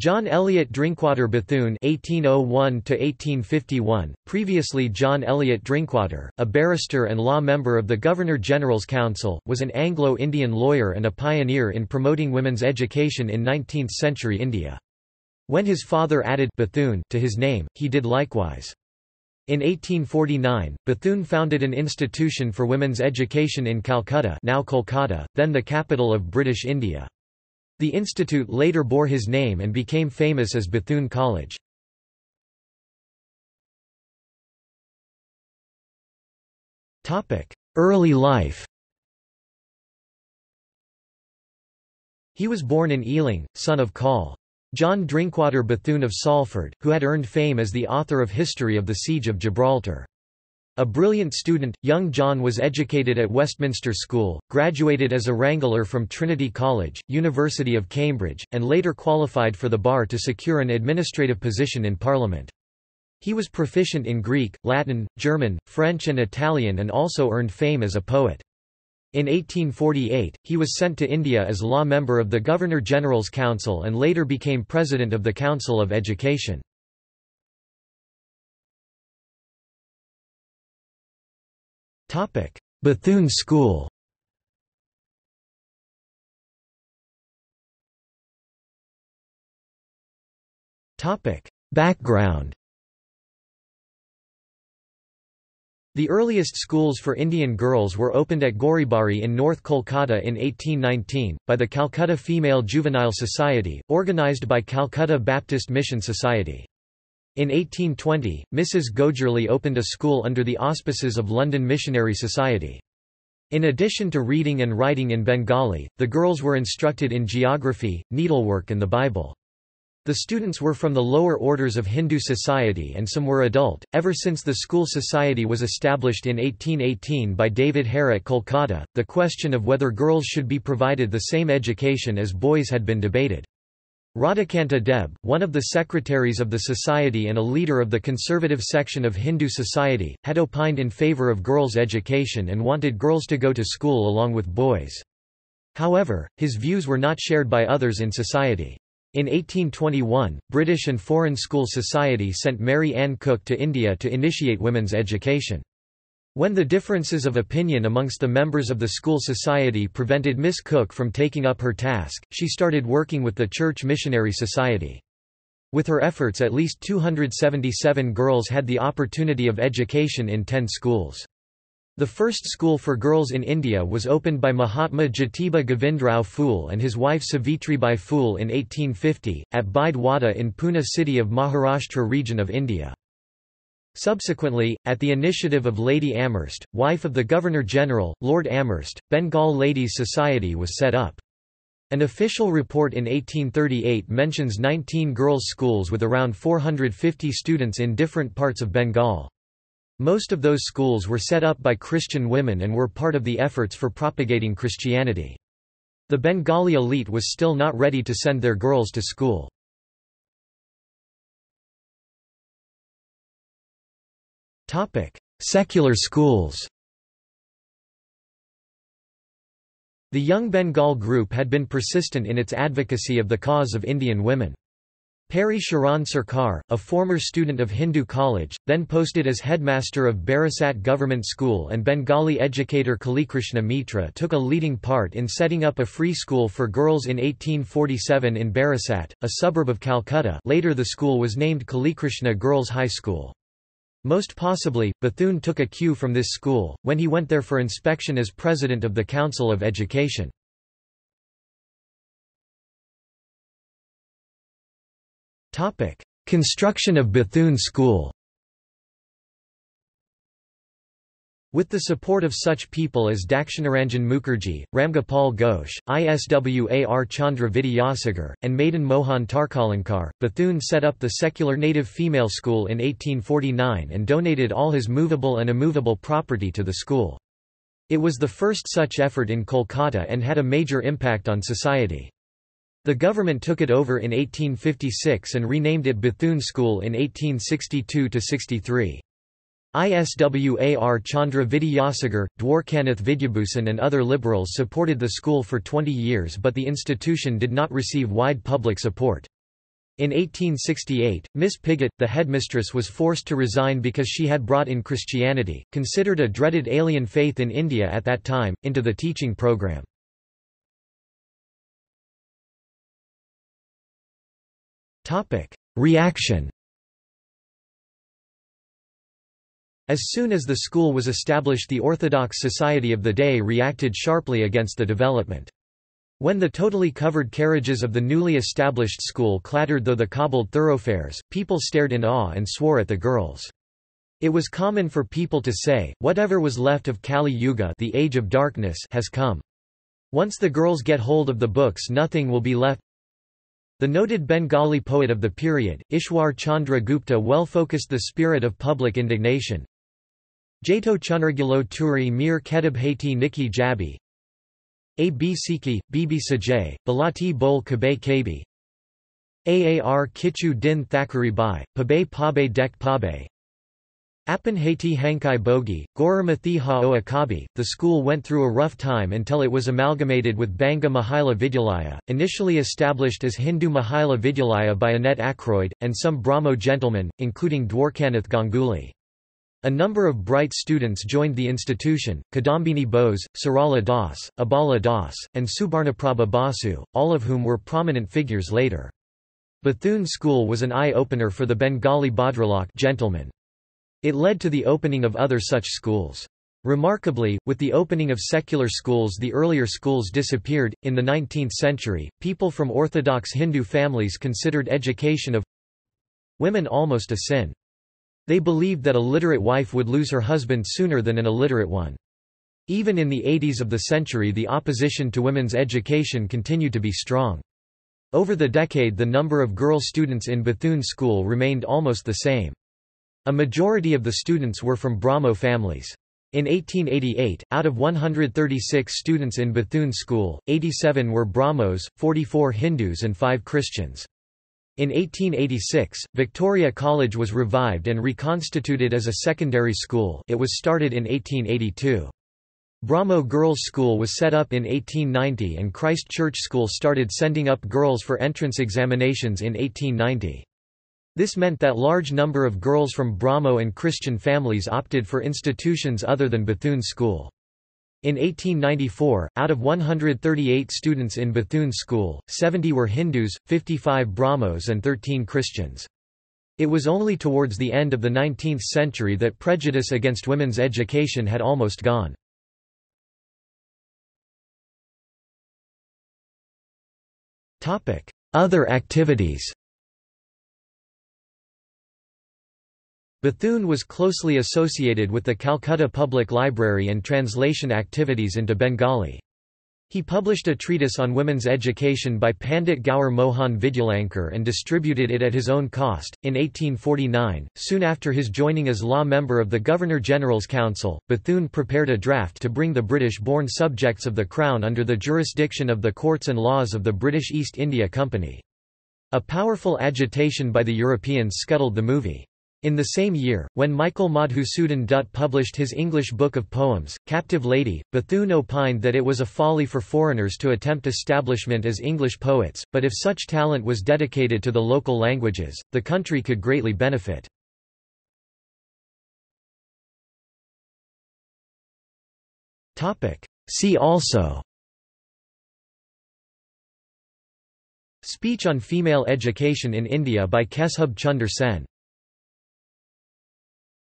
John Elliot Drinkwater Bethune (1801–1851), previously John Elliot Drinkwater, a barrister and law member of the Governor-General's Council, was an Anglo-Indian lawyer and a pioneer in promoting women's education in 19th-century India. When his father added Bethune to his name, he did likewise. In 1849, Bethune founded an institution for women's education in Calcutta, now Kolkata, then the capital of British India. The institute later bore his name and became famous as Bethune College. Early life. He was born in Ealing, son of Col. John Drinkwater Bethune of Salford, who had earned fame as the author of History of the Siege of Gibraltar. A brilliant student, young John was educated at Westminster School, graduated as a wrangler from Trinity College, University of Cambridge, and later qualified for the bar to secure an administrative position in Parliament. He was proficient in Greek, Latin, German, French and Italian and also earned fame as a poet. In 1848, he was sent to India as law member of the Governor-General's Council and later became President of the Council of Education. Bethune School. Background. The earliest schools for Indian girls were opened at Goribari in North Kolkata in 1819, by the Calcutta Female Juvenile Society, organized by Calcutta Baptist Mission Society. In 1820, Mrs. Gogerly opened a school under the auspices of London Missionary Society. In addition to reading and writing in Bengali, the girls were instructed in geography, needlework and the Bible. The students were from the lower orders of Hindu society and some were adult. Ever since the school society was established in 1818 by David Hare at Kolkata, the question of whether girls should be provided the same education as boys had been debated. Radhakanta Deb, one of the secretaries of the society and a leader of the conservative section of Hindu society, had opined in favor of girls' education and wanted girls to go to school along with boys. However, his views were not shared by others in society. In 1821, British and Foreign School Society sent Mary Ann Cook to India to initiate women's education. When the differences of opinion amongst the members of the school society prevented Miss Cook from taking up her task, she started working with the Church Missionary Society. With her efforts, at least 277 girls had the opportunity of education in 10 schools. The first school for girls in India was opened by Mahatma Jatiba Govindrao Phool and his wife Savitribai Phool in 1850, at Baidwada in Pune city of Maharashtra region of India. Subsequently, at the initiative of Lady Amherst, wife of the Governor-General, Lord Amherst, Bengal Ladies' Society was set up. An official report in 1838 mentions 19 girls' schools with around 450 students in different parts of Bengal. Most of those schools were set up by Christian women and were part of the efforts for propagating Christianity. The Bengali elite was still not ready to send their girls to school. Secular schools. The Young Bengal group had been persistent in its advocacy of the cause of Indian women. Peri Sharan Sarkar, a former student of Hindu college, then posted as headmaster of Barasat Government School, and Bengali educator Kalikrishna Mitra took a leading part in setting up a free school for girls in 1847 in Barasat, a suburb of Calcutta. Later the school was named Kalikrishna Girls High School. Most possibly, Bethune took a cue from this school, when he went there for inspection as president of the Council of Education. Construction of Bethune School. With the support of such people as Dakshinaranjan Mukherjee, Ramgopal Ghosh, Ishwar Chandra Vidyasagar, and Madan Mohan Tarkalankar, Bethune set up the secular native female school in 1849 and donated all his movable and immovable property to the school. It was the first such effort in Kolkata and had a major impact on society. The government took it over in 1856 and renamed it Bethune School in 1862–63. Ishwar Chandra Vidyasagar, Dwarkanath Vidyabhusan and other liberals supported the school for 20 years, but the institution did not receive wide public support. In 1868, Miss Pigott, the headmistress, was forced to resign because she had brought in Christianity, considered a dreaded alien faith in India at that time, into the teaching program. Reaction. As soon as the school was established, the Orthodox society of the day reacted sharply against the development. When the totally covered carriages of the newly established school clattered through the cobbled thoroughfares, people stared in awe and swore at the girls. It was common for people to say, "Whatever was left of Kali Yuga, the age of darkness, has come. Once the girls get hold of the books, nothing will be left." The noted Bengali poet of the period, Ishwar Chandra Gupta, well focused the spirit of public indignation. Jato Chunargulo Turi Mir Kedib Haiti Niki Jabi A.B. Siki, B.B. Sajay, Balati Bol Kabe Kabi A.A.R. Kichu Din Thakari Bai, Pabe Pabe Dek Pabe Apan Haiti Hankai Bogi, Goramathi Hao Akabi. The school went through a rough time until it was amalgamated with Banga Mahila Vidyalaya, initially established as Hindu Mahila Vidyalaya by Annette Ackroyd, and some Brahmo gentlemen, including Dwarkanath Ganguly. A number of bright students joined the institution, Kadambini Bose, Sarala Das, Abala Das, and Subarnaprabha Basu, all of whom were prominent figures later. Bethune School was an eye-opener for the Bengali Bhadralok gentlemen. It led to the opening of other such schools. Remarkably, with the opening of secular schools, the earlier schools disappeared. In the 19th century, people from Orthodox Hindu families considered education of women almost a sin. They believed that a literate wife would lose her husband sooner than an illiterate one. Even in the 80s of the century, the opposition to women's education continued to be strong. Over the decade, the number of girl students in Bethune School remained almost the same. A majority of the students were from Brahmo families. In 1888, out of 136 students in Bethune School, 87 were Brahmos, 44 Hindus and 5 Christians. In 1886, Victoria College was revived and reconstituted as a secondary school. It was started in 1882. Brahmo Girls' School was set up in 1890 and Christ Church School started sending up girls for entrance examinations in 1890. This meant that large number of girls from Brahmo and Christian families opted for institutions other than Bethune School. In 1894, out of 138 students in Bethune School, 70 were Hindus, 55 Brahmos and 13 Christians. It was only towards the end of the 19th century that prejudice against women's education had almost gone. Other activities. Bethune was closely associated with the Calcutta Public Library and translation activities into Bengali. He published a treatise on women's education by Pandit Gaur Mohan Vidyalankar and distributed it at his own cost. In 1849, soon after his joining as law member of the Governor-General's Council, Bethune prepared a draft to bring the British-born subjects of the Crown under the jurisdiction of the courts and laws of the British East India Company. A powerful agitation by the Europeans scuttled the movie. In the same year, when Michael Madhusudan Dutt published his English book of poems, Captive Lady, Bethune opined that it was a folly for foreigners to attempt establishment as English poets, but if such talent was dedicated to the local languages, the country could greatly benefit. See also: Speech on Female Education in India by Keshub Chunder Sen.